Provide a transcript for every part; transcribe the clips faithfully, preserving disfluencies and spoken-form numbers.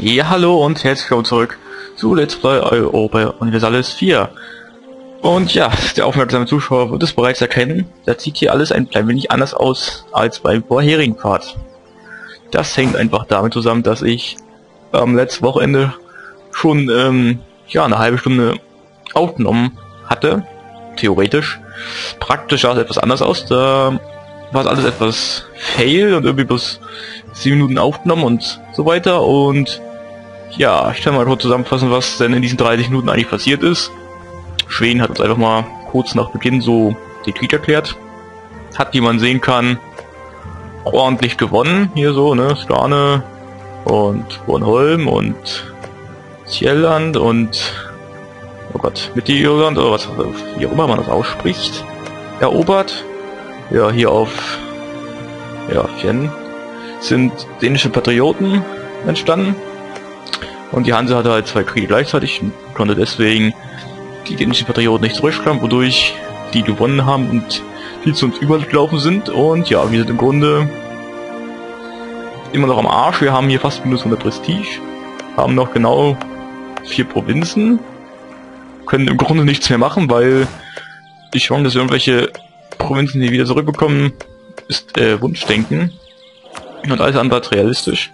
Ja, hallo und herzlich willkommen zurück zu Let's Play Europa Universalis vier. Und ja, der aufmerksame Zuschauer wird es bereits erkennen, das sieht hier alles ein klein wenig anders aus als beim vorherigen Part. Das hängt einfach damit zusammen, dass ich am ähm, letzten Wochenende schon ähm, ja, eine halbe Stunde aufgenommen hatte, theoretisch. Praktisch sah es etwas anders aus, da war es alles etwas fail und irgendwie bloß sieben Minuten aufgenommen und so weiter. Und ja, ich kann mal kurz zusammenfassen, was denn in diesen dreißig Minuten eigentlich passiert ist. Schweden hat uns einfach mal kurz nach Beginn so den Krieg erklärt. Hat, wie man sehen kann, ordentlich gewonnen. Hier so, ne, Skane und Bornholm und Sjælland und, oh Gott, Midtjylland oder was, wie auch immer man das ausspricht, erobert. Ja, hier auf, ja, Fyn sind dänische Patrioten entstanden. Und die Hanse hatte halt zwei Kriege gleichzeitig und konnte deswegen die dänischen Patrioten nicht zurückschlagen, wodurch die gewonnen haben und die zu uns übergelaufen sind. Und ja, wir sind im Grunde immer noch am Arsch. Wir haben hier fast minus hundert Prestige, haben noch genau vier Provinzen, können im Grunde nichts mehr machen, weil die Chance, dass wir irgendwelche Provinzen hier wieder zurückbekommen, ist äh, Wunschdenken und alles andere ist realistisch.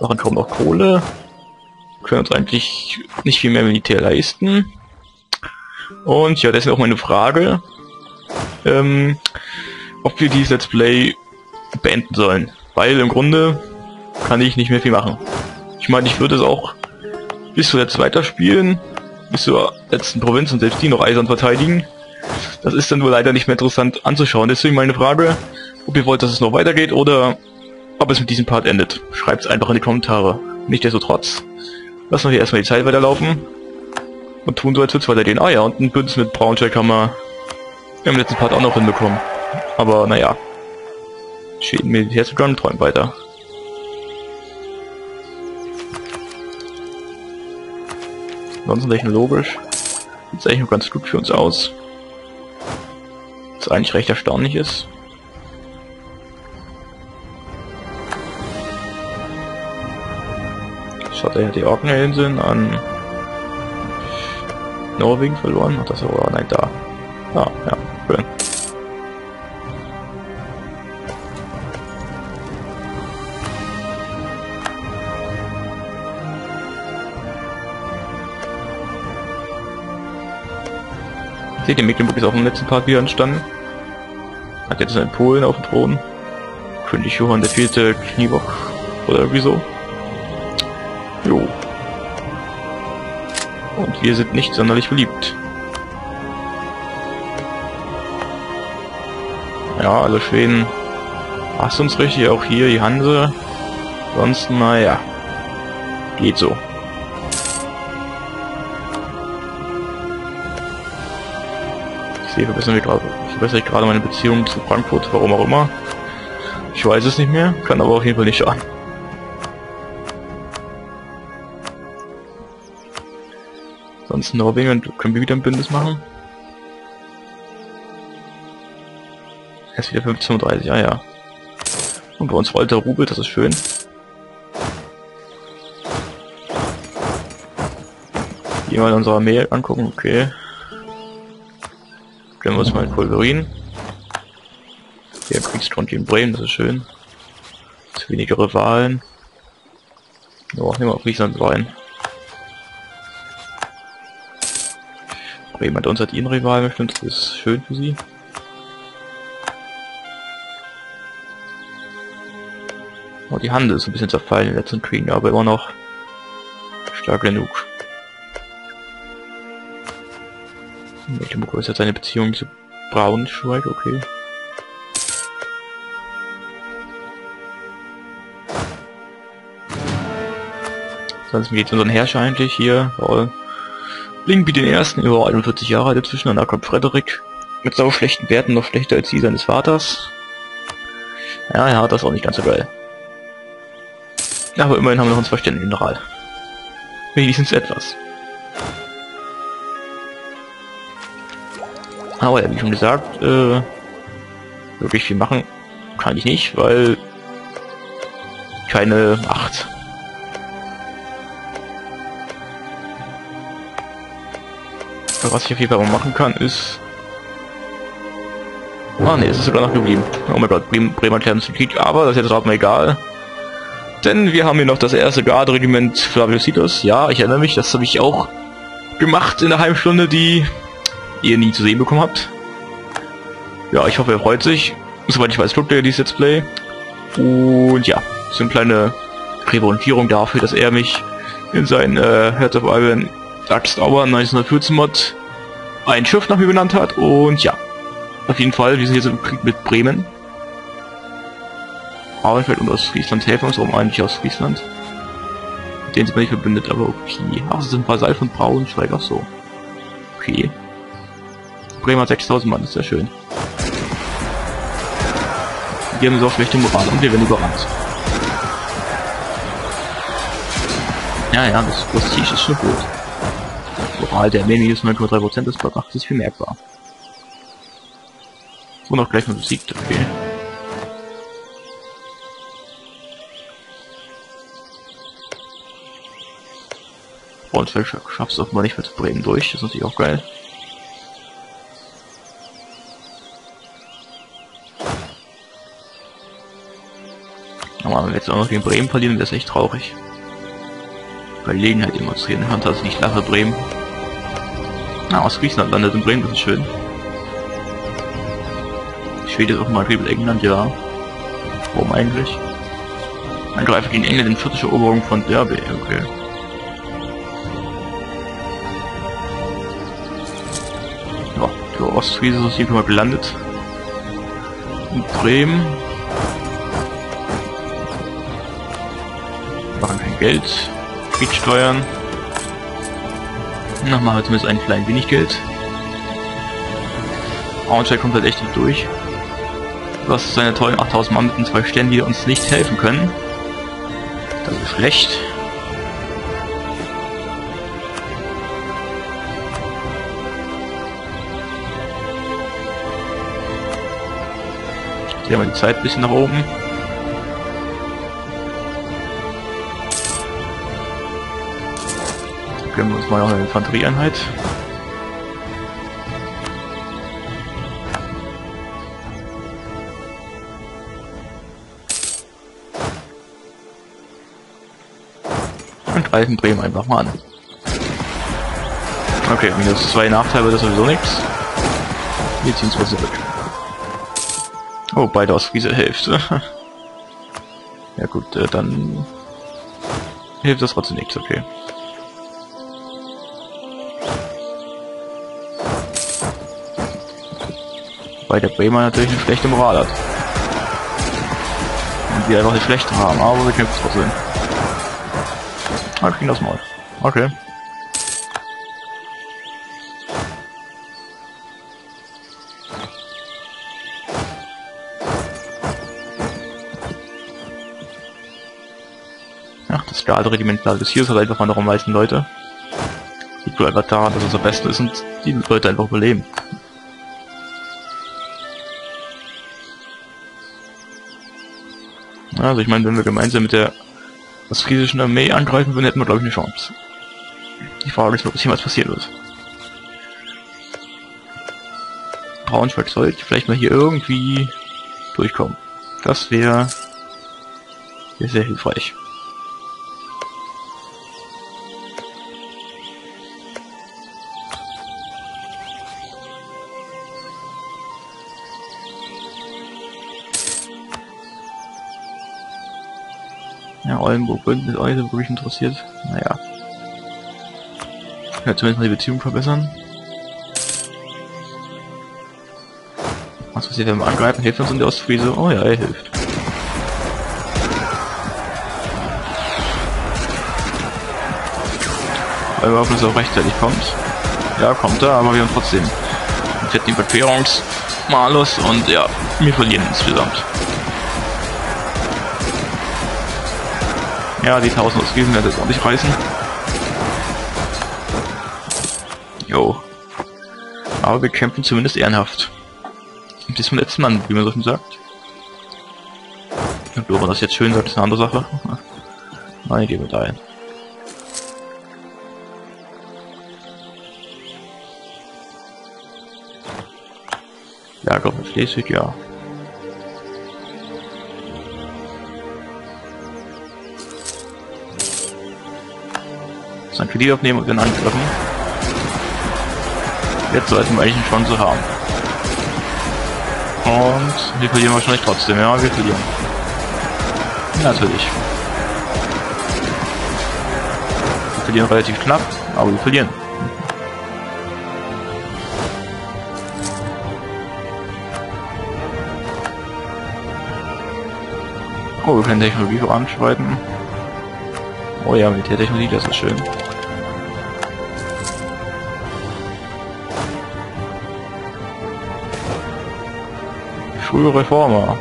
Daran kommt auch Kohle, können uns eigentlich nicht viel mehr Militär leisten. Und ja, deswegen auch meine Frage, ähm, ob wir dieses Let's Play beenden sollen. Weil im Grunde kann ich nicht mehr viel machen. Ich meine, ich würde es auch bis zuletzt weiterspielen, bis zur letzten Provinz und selbst die noch eisern verteidigen. Das ist dann wohl leider nicht mehr interessant anzuschauen. Deswegen meine Frage, ob ihr wollt, dass es noch weitergeht oder ob es mit diesem Part endet. Schreibt es einfach in die Kommentare. Nichtsdestotrotz lassen wir hier erstmal die Zeit weiterlaufen und tun so, als würde es weitergehen. Ah ja, und ein Bündnis mit Braunschweig haben wir im letzten Part auch noch hinbekommen. Aber naja, Schweden mit Herzogland träumen weiter. Ansonsten technologisch sieht es eigentlich noch ganz gut für uns aus. Was eigentlich recht erstaunlich ist. Schaut er ja die Orkney-Inseln an Norwegen verloren. Ach, das ist aber, nein, da. Ah, ja, schön. Seht ihr, Mecklenburg ist auch im letzten Part wieder entstanden. Hat jetzt einen Polen auf dem Thron. König Johann der vierte Kniebock oder irgendwie so. Jo. Und wir sind nicht sonderlich beliebt. Ja, also Schweden hasst uns richtig, auch hier die Hanse. Sonst, naja, geht so. Ich sehe, verbessern wir gerade. Verbessere ich gerade meine Beziehung zu Frankfurt, warum auch immer. Ich weiß es nicht mehr, kann aber auf jeden Fall nicht schaden. Sonst Norwegen können wir wieder ein Bündnis machen. Erst wieder fünfzehn Uhr dreißig, ah ja. Und bei uns rollt der Rubel, das ist schön. Hier mal unsere Armee angucken, okay. Können wir uns mal Pulverin. Hier Kriegsgrund in Bremen, das ist schön. Zu wenige Rivalen. Oh, nehmen wir auch Friesland rein. Bremen hat uns halt ihren Rivalen bestimmt, das ist schön für sie. Oh, die Handel ist ein bisschen zerfallen in den letzten Kriegen, aber immer noch stark genug. Mecklenburg ist jetzt eine Beziehung zu Braunschweig, okay. Sonst geht es unseren Herrscher eigentlich hier. Oh. Link wie den ersten, über einundvierzig Jahre alt inzwischen, und da kommt Frederik mit sau schlechten Werten, noch schlechter als die seines Vaters. Ja, ja, das ist auch nicht ganz so geil. Aber immerhin haben wir noch einen verständigen General. Wenigstens etwas. Aber ja, wie schon gesagt, äh, wirklich viel machen kann ich nicht, weil keine Macht. Aber was ich auf jeden Fall machen kann, ist... Ah ne, es ist sogar noch geblieben. Oh mein Gott, Bremen hat kleinen Krieg, aber das ist jetzt auch mal egal. Denn wir haben hier noch das erste Garderegiment Flavius Titus. Ja, ich erinnere mich, das habe ich auch gemacht in der Heimstunde, die ihr nie zu sehen bekommen habt. Ja, ich hoffe, er freut sich. Soweit ich weiß, guckt er dieses Let's Play. Und ja, so eine kleine Revolutionierung dafür, dass er mich in sein äh, Head of Iron Axt Hour neunzehnhundertvierzehn Mod ein Schiff nach mir benannt hat. Und ja, auf jeden Fall, wir sind jetzt im Krieg mit Bremen. Arbeitfeld und Ostfriesland helfen uns. Warum eigentlich Ostfriesland? Mit denen sind wir nicht verbündet, aber okay. Ach, es sind Vasall von Braunschweig, auch so. Okay. Bremen hat sechstausend Mann, ist sehr schön. Die haben so schlechte Moral und wir werden überrannt. Ja, ja, das Prestige ist schon gut. Moral der Armee ist neun Komma drei Prozent, das Platz acht ist viel merkbar. Und auch gleich mal besiegt, okay. Braunschweig schafft es offenbar nicht mehr zu Bremen durch, das ist natürlich auch geil. Aber wenn wir jetzt auch noch gegen Bremen verlieren, wäre es echt traurig. Gelegenheit demonstrieren, Hand hat nicht lache Bremen. Na, aus Griechenland landet in Bremen, das ist schön. Schwede ist offenbar ein England, ja. Warum eigentlich? Angreifer gegen England in vierzig Eroberung von Derby, okay. Ja, der Ostfriese ist hier schon mal gelandet. In Bremen. Machen kein Geld. Steuern. Na, machen wir zumindest ein klein wenig Geld. Braunschweig kommt halt echt nicht durch. Was seine tollen achttausend Mann mit den zwei Sternen, die uns nicht helfen können. Das ist schlecht. Jetzt haben wir die Zeit ein bisschen nach oben. Gönnen wir uns mal noch eine Infanterieeinheit. Und greifen Bremen einfach mal an. Okay, minus zwei Nachteil wird das sowieso nichts. Wir ziehen es mal zurück. Oh, beide aus dieser Hälfte. Ja gut, dann hilft das trotzdem nichts, okay. Weil der Bremer natürlich eine schlechte Moral hat. Und wir einfach eine schlechte haben, aber wir kämpfen trotzdem. Ah, ich krieg das mal. Okay. Ach, das Garde-Regiment des Hiers hat einfach mal noch am meisten Leute. Liegt wohl einfach daran, dass es am besten ist und die Leute einfach überleben. Also ich meine, wenn wir gemeinsam mit der ostfriesischen Armee angreifen würden, hätten wir glaube ich eine Chance. Die Frage ist, ob das jemals passieren wird. Braunschweig sollte vielleicht mal hier irgendwie durchkommen. Das wäre wär sehr hilfreich. Ja, Oldenburg-Bünden ist auch nicht so wirklich interessiert. Naja. Ja, zumindest mal die Beziehung verbessern. Was passiert, wenn wir angreifen? Hilft uns in der Ostfriese? Oh ja, er hilft. Weil wir hoffen, dass er auch rechtzeitig kommt. Ja, kommt er, aber wir haben trotzdem einen fetten Verquerungsmalus und ja, wir verlieren insgesamt. Ja, die tausend Ostfriesen werden jetzt auch nicht reißen. Jo. Aber wir kämpfen zumindest ehrenhaft. Und diesmal letzten Mann, wie man so schön sagt. Und ob man das jetzt schön sagt, ist eine andere Sache. Nein, gehen wir da hin. Schleswig, ja. Dann Kredit aufnehmen und dann angreifen. Jetzt sollten wir eigentlich eine Chance haben. Und wir verlieren wahrscheinlich trotzdem, ja, wir verlieren. Natürlich. Wir verlieren relativ knapp, aber wir verlieren. Oh, wir können Technologie voranschreiten. Oh ja, mit der Technologie, das ist schön. Frühe Reformer.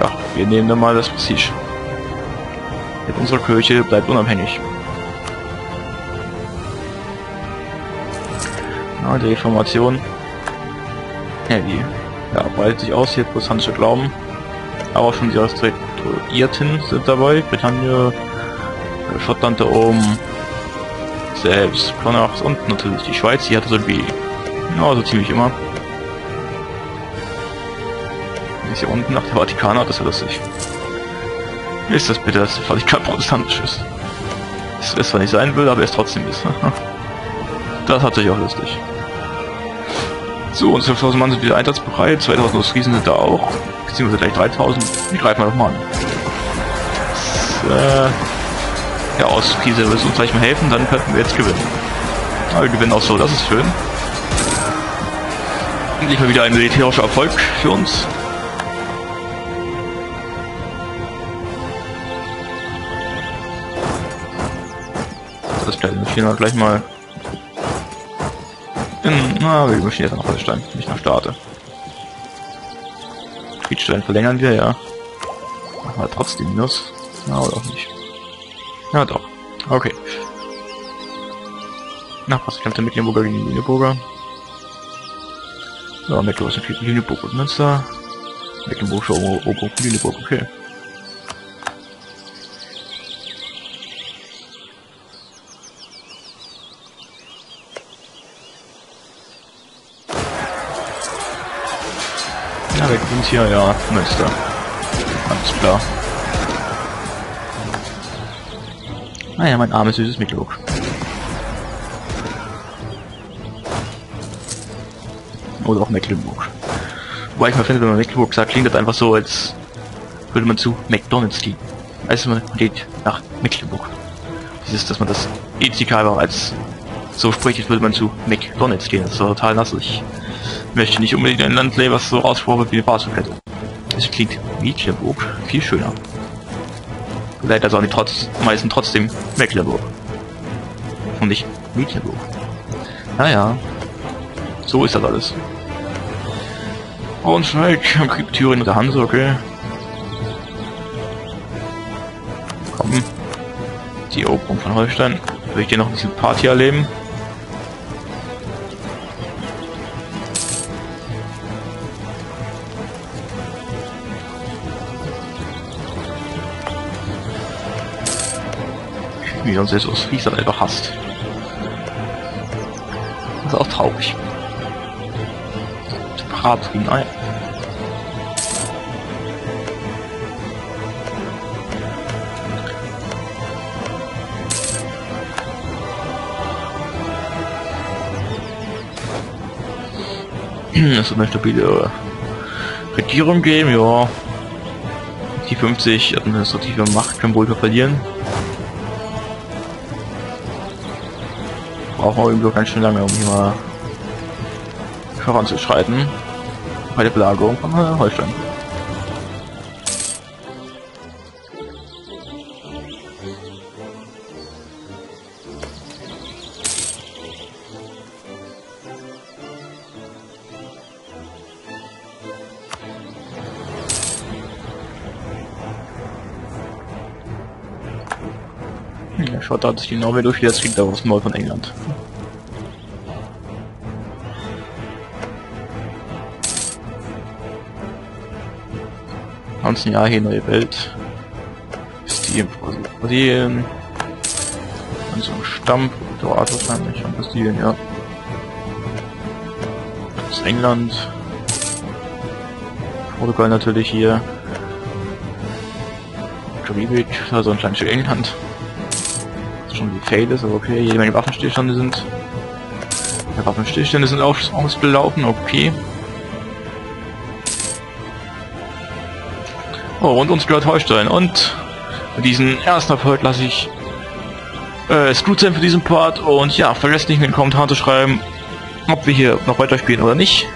Ja, wir nehmen dann mal das Prestige. Mit unserer Kirche bleibt unabhängig. Na, die Reformation. Ja, die ja, breitet sich aus, hier protestantische Glauben. Aber schon die Restaurierten sind dabei. Britannien, Schottland da oben. Selbst Connacht und natürlich die Schweiz, die hatte so wie. Ja, so ziemlich immer. Hier unten nach der Vatikan, das ist ja lustig. Ist das bitte, dass der Vatikan protestantisch ist? Dass es zwar nicht sein will, aber es trotzdem ist. Das hat sich auch lustig. So, und zwölftausend Mann sind wieder einsatzbereit, zweitausend Ostfriesen sind da auch. Beziehungsweise gleich dreitausend. Die greifen wir doch mal an. Das, äh, ja, Ostfriese wird uns gleich mal helfen, dann könnten wir jetzt gewinnen. Aber wir gewinnen auch so, das ist schön. Endlich mal wieder ein militärischer Erfolg für uns. Das gleiche wir gleich mal in, na, wir möchten jetzt nach Holstein, nicht nach Starte. Griechenland verlängern wir, ja. Aber trotzdem Minus. Na, oder auch nicht. Ja, doch. Okay. Nach was kämpft der Mecklenburger gegen die Lüneburger? Ja, Mecklenburg ist Lüneburg und Münster. Mecklenburg schon oben Lüneburg, okay. Ja, wir sind hier, ja, Münster. Alles klar. Naja, mein armes, süßes Miklog. Oder auch Mecklenburg. Wobei ich mal finde, wenn man Mecklenburg sagt, klingt das einfach so, als würde man zu McDonalds gehen. Also man geht nach Mecklenburg. Dieses, dass man das Ethikal als so spricht, würde man zu McDonalds gehen. Das ist total nassig. Ich möchte nicht unbedingt ein Land leben, was so rausgeworfen wie eine Baselkette. Es klingt Midtjylland viel schöner. Leider sagen die trotz, meisten trotzdem Mecklenburg. Und nicht Midtjylland. Naja, so ist das alles. Braunschweig, Thüringen mit der Hanse, okay. Komm. Die Eroberung von Holstein. Will ich dir noch ein bisschen Party erleben? Wie du uns jetzt aus Friesland einfach hasst. Das ist auch traurig. Bratwurst, nein. Es wird eine stabile Regierung geben, ja. Die fünfzig administrative Macht können wohl verlieren. Brauchen wir irgendwie ganz schön lange, um hier mal voranzuschreiten. Bei der Belagerung von Holstein. Der Schotter hat sich die Norwegen durch, jetzt kriegt er was Maul von England. Ganzen Jahr hier neue Welt. Ist die in Brasilien. Und so ein Stamm, Protektorat wahrscheinlich, von Brasilien, ja. Das ist England. Portugal natürlich hier. Schweiz, also ein kleines Stück England. Das schon wie fail ist, aber okay. Jede Menge Waffenstillstände sind. Ja, Waffenstillstände sind auf, ausgelaufen, okay. Oh, und uns gehört Holstein. Und diesen ersten Erfolg lasse ich äh, es gut sein für diesen Part. Und ja, vergesst nicht in den Kommentaren zu schreiben, ob wir hier noch weiterspielen oder nicht.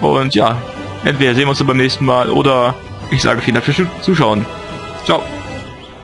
Und ja, entweder sehen wir uns dann beim nächsten Mal oder ich sage vielen Dank fürs Zuschauen. Ciao.